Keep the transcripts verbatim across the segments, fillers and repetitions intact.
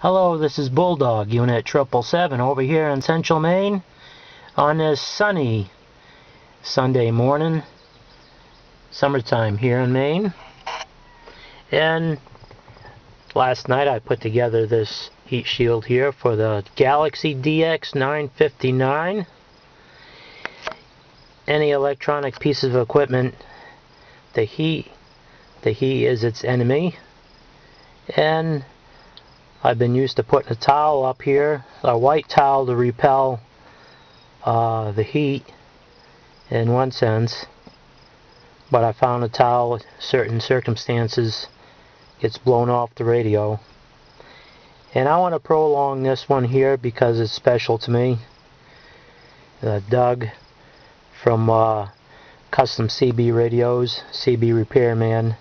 Hello, this is Bulldog, Unit triple seven, over here in Central Maine on this sunny Sunday morning, summertime here in Maine. And last night I put together this heat shield here for the Galaxy D X nine fifty-nine. Any electronic piece of equipment, the heat, the heat is its enemy. And I've been used to putting a towel up here, a white towel to repel uh, the heat in one sense, but I found a towel in certain circumstances gets blown off the radio. And I want to prolong this one here because it's special to me. Uh, Doug from uh, Custom C B Radios, C B Repair Man,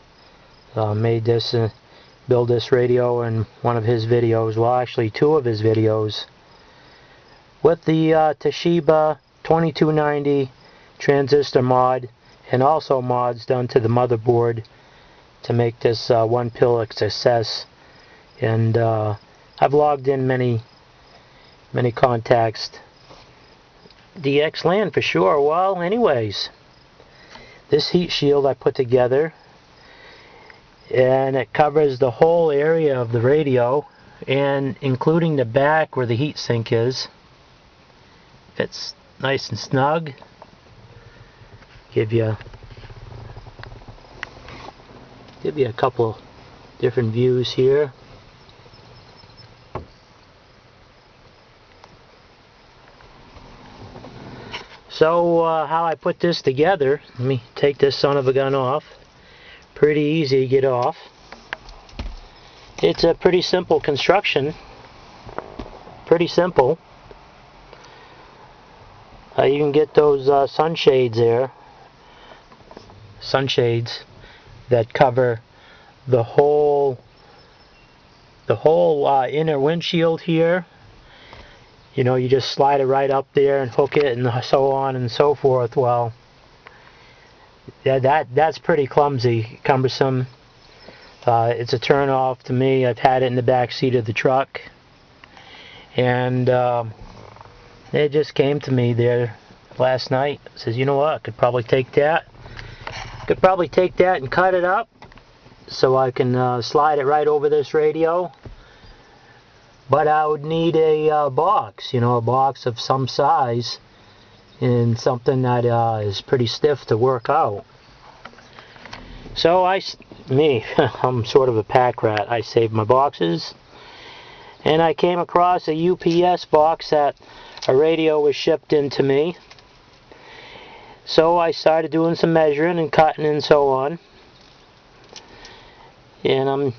uh, made this uh, build this radio in one of his videos, well actually two of his videos, with the uh, Toshiba twenty-two ninety transistor mod, and also mods done to the motherboard to make this uh, one pill a success. And uh, I've logged in many many contacts. D X land for sure. Well, anyways, this heat shield I put together, and it covers the whole area of the radio, and including the back where the heat sink is. It's nice and snug. Give you give you a couple different views here. So uh, how I put this together, let me take this son of a gun off. Pretty easy to get off. It's a pretty simple construction. Pretty simple. Uh, you can get those uh, sunshades there. Sunshades that cover the whole the whole uh, inner windshield here. You know, you just slide it right up there and hook it and so on and so forth. Well, Yeah, that that's pretty clumsy, cumbersome. Uh, it's a turn off to me. I've had it in the back seat of the truck, and uh, it just came to me there last night. I says, you know what? I could probably take that. Could probably take that and cut it up, so I can uh, slide it right over this radio. But I would need a uh, box, you know, a box of some size, and something that uh, is pretty stiff to work out. So I, me, I'm sort of a pack rat. I saved my boxes, and I came across a U P S box that a radio was shipped into me. So I started doing some measuring and cutting and so on. And I'm,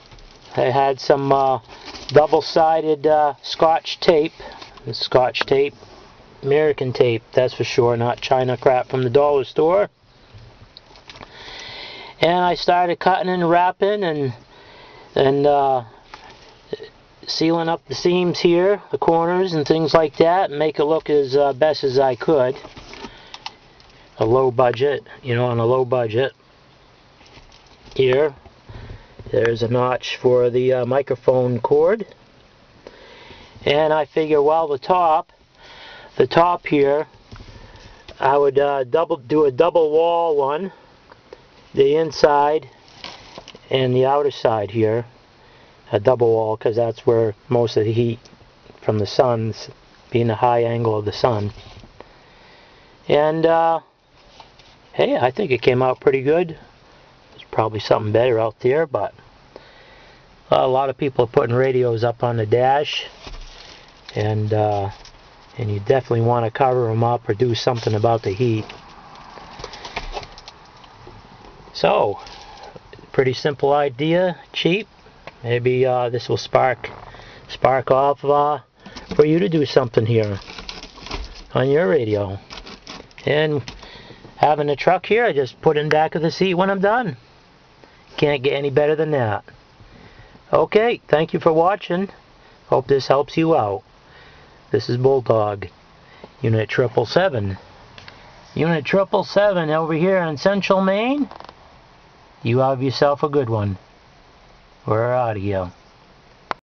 I had some uh, double-sided uh, Scotch tape, Scotch tape. American tape, that's for sure, not China crap from the dollar store. And I started cutting and wrapping and and uh, sealing up the seams here, the corners and things like that, and make it look as uh, best as I could. A low budget, you know, on a low budget. Here, there's a notch for the uh, microphone cord. And I figure, well, the top The top here, I would uh, double do a double wall one, the inside and the outer side here, a double wall, because that's where most of the heat from the sun, being the high angle of the sun. And uh, hey, I think it came out pretty good. There's probably something better out there, but a lot of people are putting radios up on the dash, and. Uh, And you definitely want to cover them up or do something about the heat. So, pretty simple idea, cheap. Maybe uh, this will spark spark off uh, for you to do something here on your radio. And having a truck here, I just put in back of the seat when I'm done. Can't get any better than that. Okay, thank you for watching. Hope this helps you out. This is Bulldog, Unit triple seven. Unit triple seven over here in Central Maine. You have yourself a good one. We're out of here.